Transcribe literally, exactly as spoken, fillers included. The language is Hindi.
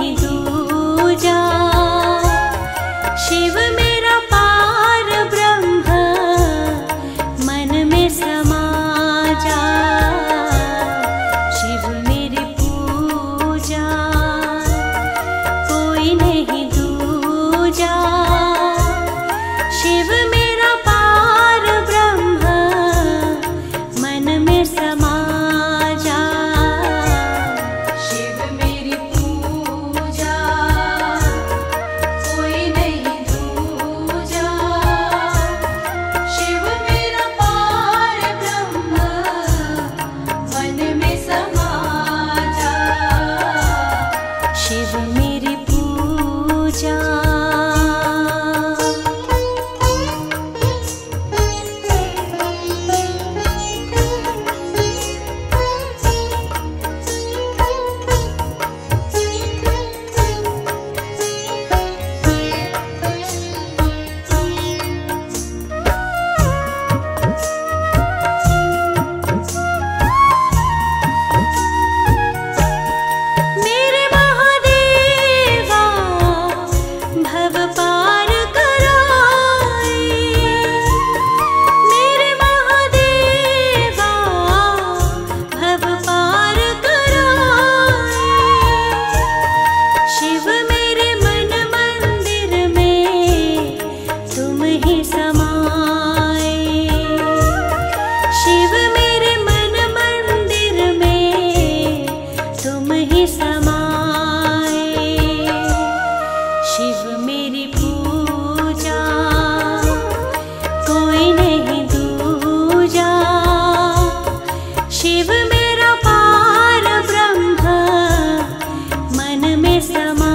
नहीं दूजा। शिव मेरा पार ब्रह्म मन में समा जा। शिव मेरी पूजा कोई नहीं दूजा। शिव मेरा पार ब्रह्म मन में समा। शिव मेरा पार ब्रह्म मन में समा।